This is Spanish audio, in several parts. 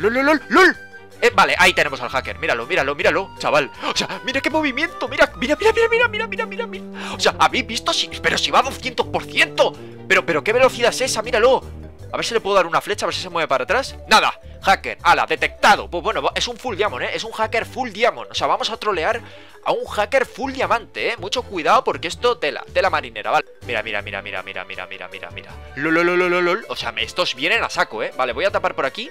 ¡Lol, lol, lol, lol! Vale, ahí tenemos al hacker. Míralo, míralo, míralo, chaval. O sea, mira qué movimiento. Mira, mira, mira, mira, mira, mira, mira, mira. O sea, ¿habéis visto? Sí, pero si va a 200%. Pero qué velocidad es esa, míralo. A ver si le puedo dar una flecha, a ver si se mueve para atrás. Nada, hacker, ala, detectado. Pues bueno, es un full diamond, es un hacker full diamond. O sea, vamos a trolear a un hacker full diamante, mucho cuidado porque esto tela marinera, vale. Mira, mira, mira, mira, mira, mira, mira, mira, mira. Lololololol. O sea, estos vienen a saco, Vale, voy a tapar por aquí.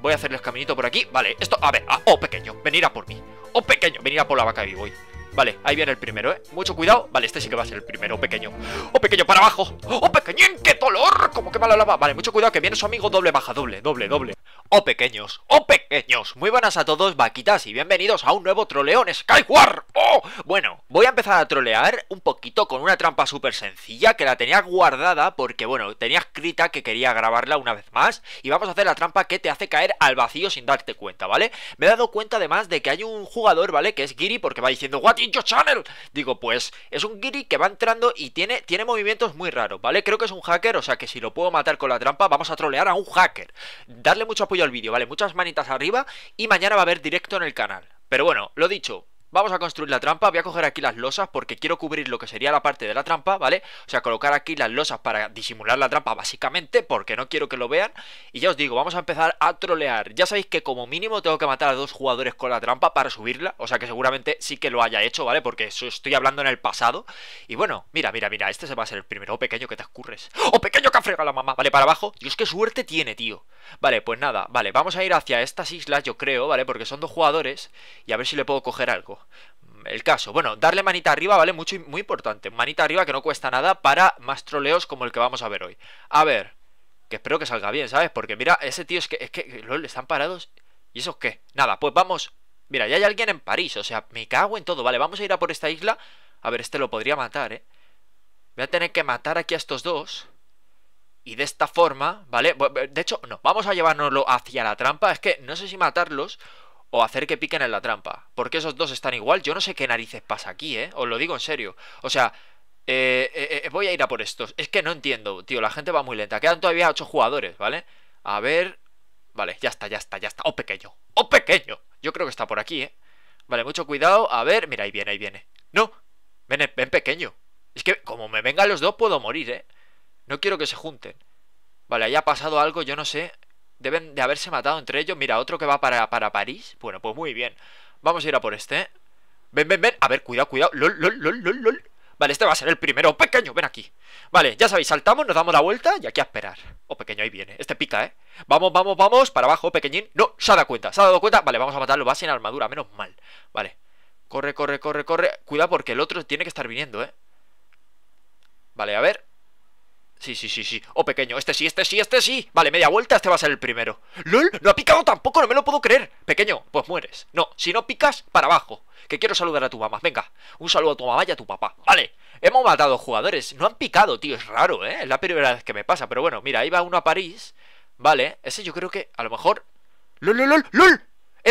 Voy a hacerles caminito por aquí, vale, esto, a ver, oh pequeño, venir a por mí. Oh pequeño, venir a por la vaca y voy. Vale, ahí viene el primero, mucho cuidado. Vale, este sí que va a ser el primero, oh pequeño. Oh pequeño, para abajo, oh pequeñín, qué dolor. Como que mala lava, vale, mucho cuidado que viene su amigo. Doble baja, doble, doble, doble. Oh pequeños, muy buenas a todos vaquitas y bienvenidos a un nuevo troleo en Skyward. Oh, bueno, voy a empezar a trolear un poquito con una trampa súper sencilla que la tenía guardada porque, bueno, tenía escrita que quería grabarla una vez más. Y vamos a hacer la trampa que te hace caer al vacío sin darte cuenta, ¿vale? Me he dado cuenta además de que hay un jugador, ¿vale? Que es Giri porque va diciendo, what is your channel? Digo, pues, es un Giri que va entrando y tiene movimientos muy raros, ¿vale? Creo que es un hacker, o sea que si lo puedo matar con la trampa vamos a trolear a un hacker. Darle mucho apoyo al vídeo, ¿vale? Muchas manitas arriba y mañana va a haber directo en el canal. Pero bueno, lo dicho, vamos a construir la trampa. Voy a coger aquí las losas porque quiero cubrir lo que sería la parte de la trampa, ¿vale? O sea, colocar aquí las losas para disimular la trampa básicamente porque no quiero que lo vean. Y ya os digo, vamos a empezar a trolear. Ya sabéis que como mínimo tengo que matar a 2 jugadores con la trampa para subirla. O sea que seguramente sí que lo haya hecho, ¿vale? Porque eso estoy hablando en el pasado. Y bueno, mira, mira, mira, este se va a ser el primero. Oh, pequeño, que te escurres. Oh, pequeño, que ha fregado la mamá. Vale, para abajo. Dios, qué suerte tiene, tío. Vale, pues nada, vale, vamos a ir hacia estas islas, yo creo, ¿vale? Porque son 2 jugadores y a ver si le puedo coger algo. El caso, bueno, darle manita arriba, ¿vale? Mucho, muy importante, manita arriba que no cuesta nada para más troleos como el que vamos a ver hoy. A ver, que espero que salga bien, ¿sabes? Porque mira, ese tío es que lol, están parados. ¿Y eso qué? Nada, pues vamos. Mira, ya hay alguien en París, o sea, me cago en todo. Vale, vamos a ir a por esta isla. A ver, este lo podría matar, voy a tener que matar aquí a estos 2. Y de esta forma, ¿vale? De hecho, no, vamos a llevárnoslo hacia la trampa. Es que no sé si matarlos o hacer que piquen en la trampa, porque esos 2 están igual. Yo no sé qué narices pasa aquí, os lo digo en serio. O sea, voy a ir a por estos. Es que no entiendo, tío, la gente va muy lenta. Quedan todavía 8 jugadores, ¿vale? A ver, vale, ya está, ya está, ya está. Oh, pequeño, oh, pequeño. Yo creo que está por aquí, Vale, mucho cuidado. A ver, mira, ahí viene, ahí viene. No, ven, ven, pequeño. Es que como me vengan los 2 puedo morir, No quiero que se junten. Vale, ahí ha pasado algo, yo no sé. Deben de haberse matado entre ellos. Mira, otro que va para París. Bueno, pues muy bien. Vamos a ir a por este. Ven, ven, ven. A ver, cuidado, cuidado. Lol, lol, lol, lol, lol. Vale, este va a ser el primero. Oh, pequeño, ven aquí. Vale, ya sabéis, saltamos, nos damos la vuelta y aquí a esperar. Oh, pequeño, ahí viene. Este pica, Vamos, vamos, vamos. Para abajo, pequeñín. No, se ha dado cuenta, se ha dado cuenta. Vale, vamos a matarlo. Va sin armadura, menos mal. Vale. Corre, corre, corre, corre. Cuidado porque el otro tiene que estar viniendo, Vale, a ver. Sí, sí, sí, sí. Oh, pequeño, este sí, este sí, este sí. Vale, media vuelta, este va a ser el primero. ¡Lol! ¡No ha picado tampoco! ¡No me lo puedo creer! Pequeño, pues mueres. No, si no picas, para abajo. Que quiero saludar a tu mamá. Venga, un saludo a tu mamá y a tu papá. Vale, hemos matado jugadores. No han picado, tío, es raro, Es la primera vez que me pasa, pero bueno, mira, ahí va uno a París. Vale, ese yo creo que a lo mejor... ¡Lol, lol, lol, lol!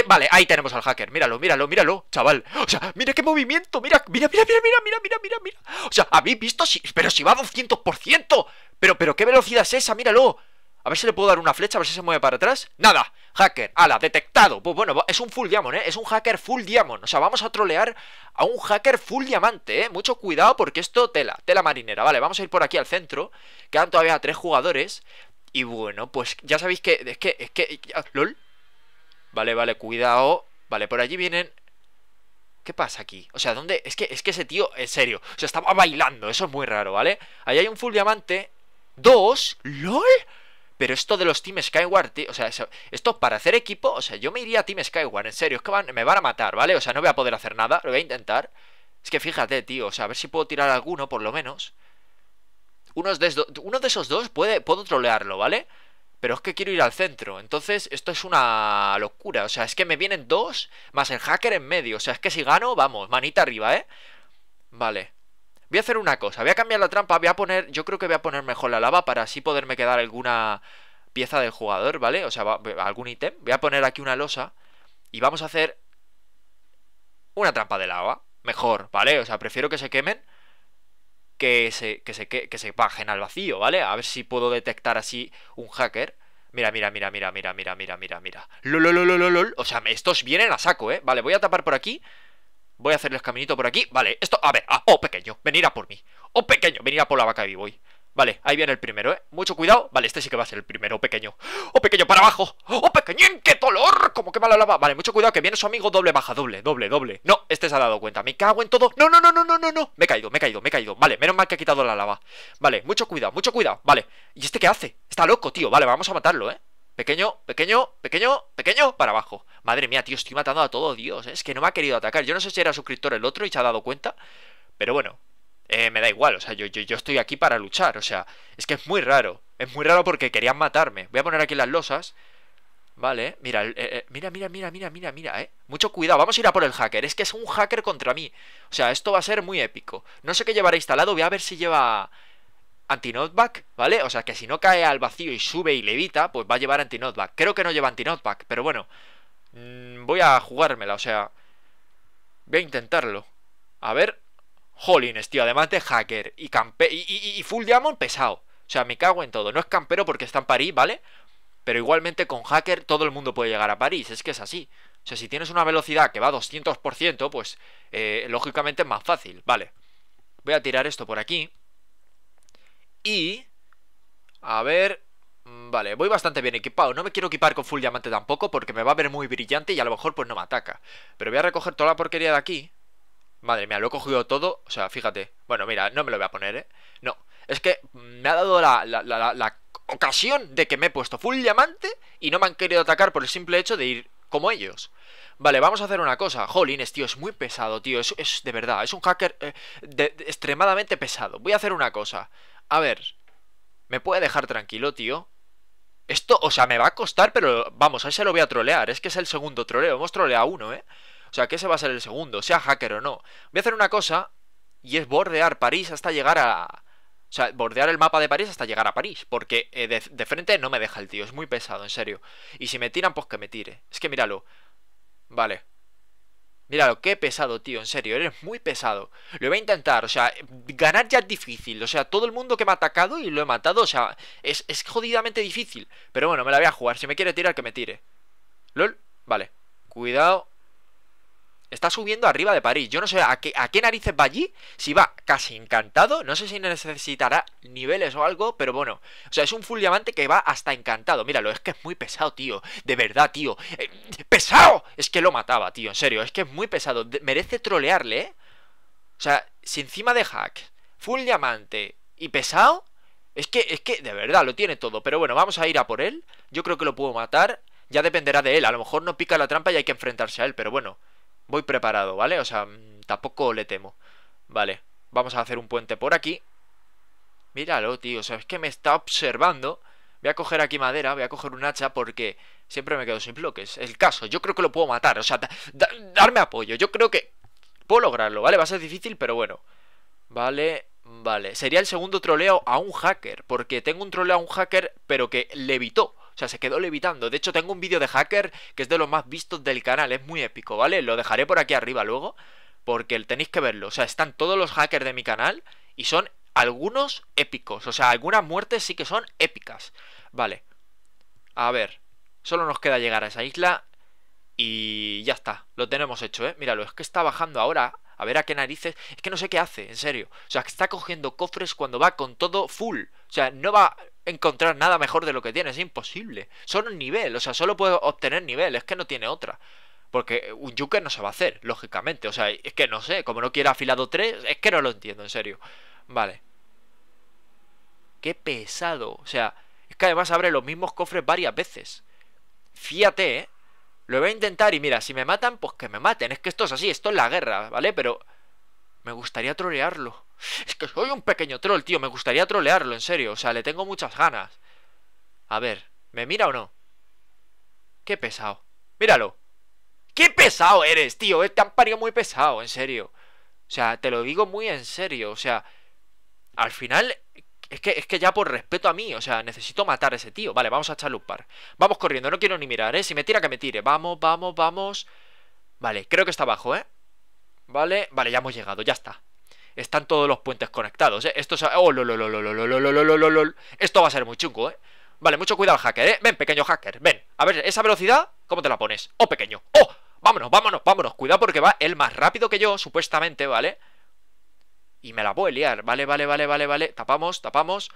Vale, ahí tenemos al hacker. Míralo, míralo, míralo, chaval. O sea, mira qué movimiento. Mira, mira, mira, mira, mira, mira, mira, mira. O sea, ¿habéis visto? Sí, pero si va a 200%. Pero qué velocidad es esa, míralo. A ver si le puedo dar una flecha, a ver si se mueve para atrás. Nada, hacker, ala, detectado. Pues bueno, es un full diamond, es un hacker full diamond. O sea, vamos a trolear a un hacker full diamante, Mucho cuidado porque esto tela marinera. Vale, vamos a ir por aquí al centro. Quedan todavía 3 jugadores. Y bueno, pues ya sabéis que... Es que... LOL. Vale, vale, cuidado. Vale, por allí vienen. ¿Qué pasa aquí? O sea, ¿dónde? Es que ese tío, en serio, o sea, estaba bailando. Eso es muy raro, ¿vale? Ahí hay un full diamante. 2. ¡Lol! Pero esto de los Team Skyward, tío, o sea, esto para hacer equipo, o sea, yo me iría a Team Skyward, en serio, es que me van a matar, ¿vale? O sea, no voy a poder hacer nada, lo voy a intentar. Es que fíjate, tío, o sea, a ver si puedo tirar alguno, por lo menos. Uno de esos 2 puedo trolearlo, ¿vale? Pero es que quiero ir al centro, entonces esto es una locura, o sea, es que me vienen 2 más el hacker en medio, o sea, es que si gano, vamos, manita arriba, Vale, voy a hacer una cosa, voy a cambiar la trampa, voy a poner, yo creo que voy a poner mejor la lava para así poderme quedar alguna pieza del jugador, ¿vale? O sea, algún ítem, voy a poner aquí una losa y vamos a hacer una trampa de lava, mejor, ¿vale? O sea, prefiero que se quemen. Que se bajen al vacío, ¿vale? A ver si puedo detectar así un hacker. Mira, mira, mira, mira, mira, mira, mira, mira, mira. Lololololol. O sea, estos vienen a saco, ¿eh? Vale, voy a tapar por aquí. Voy a hacerles caminito por aquí. Vale, esto... A ver, ah, oh, pequeño, venir a por mí. Oh, pequeño, venir a por la vaca de B-Boy. Vale, ahí viene el primero, ¿eh? Mucho cuidado. Vale, este sí que va a ser el primero, pequeño. ¡Oh, pequeño, para abajo! ¡Oh, pequeñín, qué dolor! Como que mala lava. Vale, mucho cuidado, que viene su amigo doble baja, doble. No, este se ha dado cuenta. Me cago en todo. No, no, no, no, no, no, no. Me he caído. Vale, menos mal que ha quitado la lava. Vale, mucho cuidado. Vale, ¿y este qué hace? Está loco, tío. Vale, vamos a matarlo, ¿eh? Pequeño, para abajo. Madre mía, tío, estoy matando a todo Dios, ¿eh? Es que no me ha querido atacar. Yo no sé si era suscriptor el otro y se ha dado cuenta. Pero bueno. Me da igual, o sea, yo estoy aquí para luchar. O sea, es que es muy raro. Es muy raro porque querían matarme. Voy a poner aquí las losas. Vale, mira, mira, mucho cuidado, vamos a ir a por el hacker. Es que es un hacker contra mí. O sea, esto va a ser muy épico. No sé qué llevará instalado, voy a ver si lleva anti-knockback, ¿vale? O sea, que si no cae al vacío y sube y levita, pues va a llevar anti-knockback. Creo que no lleva anti-knockback, pero bueno, voy a jugármela, o sea, voy a intentarlo. A ver... Jolines, tío, además de hacker y campe y full diamond pesado. O sea, me cago en todo. No es campero porque está en París, ¿vale? Pero igualmente con hacker todo el mundo puede llegar a París. Es que es así. O sea, si tienes una velocidad que va a 200%, pues lógicamente es más fácil. Vale. Voy a tirar esto por aquí. Y... A ver... Vale, voy bastante bien equipado. No me quiero equipar con full diamante tampoco porque me va a ver muy brillante y a lo mejor pues no me ataca. Pero voy a recoger toda la porquería de aquí. Madre mía, lo he cogido todo, o sea, fíjate. Bueno, mira, no me lo voy a poner, ¿eh? No, es que me ha dado la ocasión de que me he puesto full diamante y no me han querido atacar por el simple hecho de ir como ellos. Vale, vamos a hacer una cosa. Jolines, tío, es muy pesado, tío. Es de verdad, es un hacker extremadamente pesado. Voy a hacer una cosa. A ver, ¿me puede dejar tranquilo, tío? Esto, o sea, me va a costar, pero vamos, ahí se lo voy a trolear. Es que es el segundo troleo, hemos troleado uno, ¿eh? O sea, que ese va a ser el segundo, sea hacker o no. Voy a hacer una cosa, y es bordear París hasta llegar a... O sea, bordear el mapa de París hasta llegar a París. Porque de frente no me deja el tío, es muy pesado, en serio. Y si me tiran, pues que me tire. Es que míralo. Vale. Míralo, qué pesado, tío, en serio, eres muy pesado. Lo voy a intentar, o sea, ganar ya es difícil. O sea, todo el mundo que me ha atacado y lo he matado, o sea, es jodidamente difícil. Pero bueno, me la voy a jugar, si me quiere tirar, que me tire. LOL, vale. Cuidado. Está subiendo arriba de París. Yo no sé a qué narices va allí. Si va casi encantado. No sé si necesitará niveles o algo. Pero bueno. O sea, es un full diamante que va hasta encantado. Míralo, es que es muy pesado, tío. De verdad, tío. ¡Pesado! Es que lo mataba, tío. En serio, es que es muy pesado. Merece trolearle, ¿eh? O sea, si encima de hack, full diamante y pesado. Es que de verdad, lo tiene todo. Pero bueno, vamos a ir a por él. Yo creo que lo puedo matar. Ya dependerá de él. A lo mejor no pica la trampa y hay que enfrentarse a él. Pero bueno. Voy preparado, ¿vale? O sea, tampoco le temo. Vale, vamos a hacer un puente por aquí. Míralo, tío, o sea, es que me está observando. Voy a coger aquí madera, voy a coger un hacha porque siempre me quedo sin bloques. El caso, yo creo que lo puedo matar, o sea, darme apoyo. Yo creo que puedo lograrlo, ¿vale? Va a ser difícil, pero bueno. Vale, vale. Sería el segundo troleo a un hacker, porque tengo un troleo a un hacker, pero que levitó. O sea, se quedó levitando. De hecho, tengo un vídeo de hacker que es de los más vistos del canal. Es muy épico, ¿vale? Lo dejaré por aquí arriba luego porque tenéis que verlo. O sea, están todos los hackers de mi canal y son algunos épicos. O sea, algunas muertes sí que son épicas. Vale. A ver. Solo nos queda llegar a esa isla y ya está. Lo tenemos hecho, ¿eh? Míralo, es que está bajando ahora. A ver a qué narices... Es que no sé qué hace, en serio. O sea, está cogiendo cofres cuando va con todo full. O sea, no va... encontrar nada mejor de lo que tiene, es imposible. Solo un nivel, o sea, solo puedo obtener nivel, es que no tiene otra. Porque un yuker no se va a hacer, lógicamente. O sea, es que no sé, como no quiera afilado 3, es que no lo entiendo, en serio. Vale. Qué pesado, o sea, es que además abre los mismos cofres varias veces. Fíjate, ¿eh? Lo voy a intentar y mira, si me matan, pues que me maten. Es que esto es así, esto es la guerra, ¿vale? Pero me gustaría trolearlo. Es que soy un pequeño troll, tío. Me gustaría trolearlo, en serio. O sea, le tengo muchas ganas. A ver, ¿me mira o no? Qué pesado. Míralo. ¡Qué pesado eres, tío! Te han parido muy pesado, en serio. O sea, te lo digo muy en serio. O sea, al final... Es que ya por respeto a mí, o sea, necesito matar a ese tío. Vale, vamos a echarle un par. Vamos corriendo, no quiero ni mirar, ¿eh? Si me tira, que me tire. Vamos, vamos, vamos. Vale, creo que está abajo, ¿eh? Vale, vale, ya hemos llegado, ya está. Están todos los puentes conectados, ¿eh? Esto es... ¡Oh, lol, lol, lol, lol, lol, lol, lol, lol, lol! Esto va a ser muy chungo, ¿eh? Vale, mucho cuidado al hacker, Ven, pequeño hacker, ven. A ver, esa velocidad, ¿cómo te la pones? ¡Oh, pequeño! ¡Oh! Vámonos, vámonos, vámonos. Cuidado porque va él más rápido que yo, supuestamente, ¿vale? Y me la puedo liar. Vale, vale, vale, vale, vale. Tapamos, tapamos.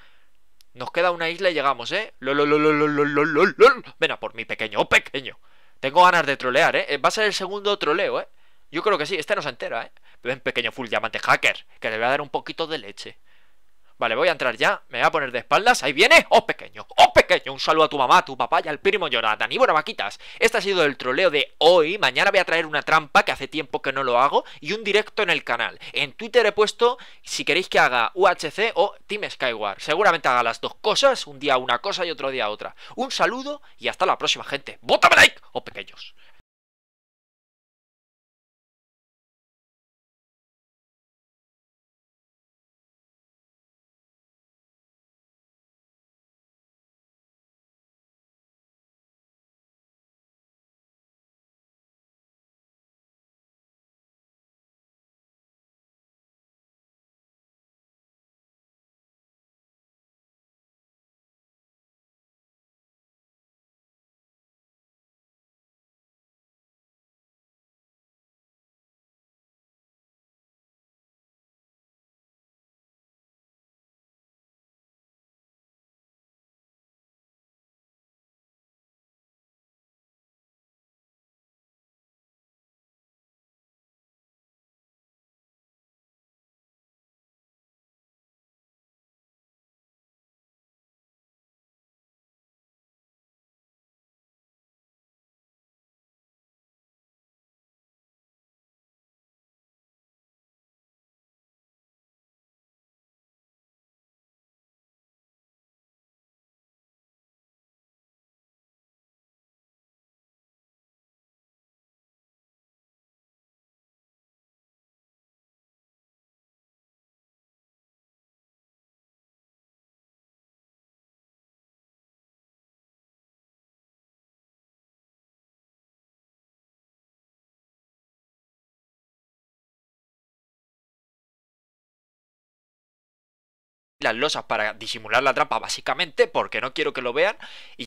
Nos queda una isla y llegamos, Lol. Ven a por mi pequeño, ¡oh, pequeño! Tengo ganas de trolear, Va a ser el segundo troleo, Yo creo que sí, este no se entera, Ven, pequeño full diamante hacker, que le voy a dar un poquito de leche. Vale, voy a entrar ya, me voy a poner de espaldas, ahí viene, oh pequeño, un saludo a tu mamá, a tu papá y al primo Jonathan. Y bueno, vaquitas, este ha sido el troleo de hoy. Mañana voy a traer una trampa que hace tiempo que no lo hago y un directo en el canal. En Twitter he puesto si queréis que haga UHC o Team Skyward. Seguramente haga las dos cosas, un día una cosa y otro día otra. Un saludo y hasta la próxima, gente. ¡Bótame like, oh pequeños! Las losas para disimular la trampa básicamente porque no quiero que lo vean y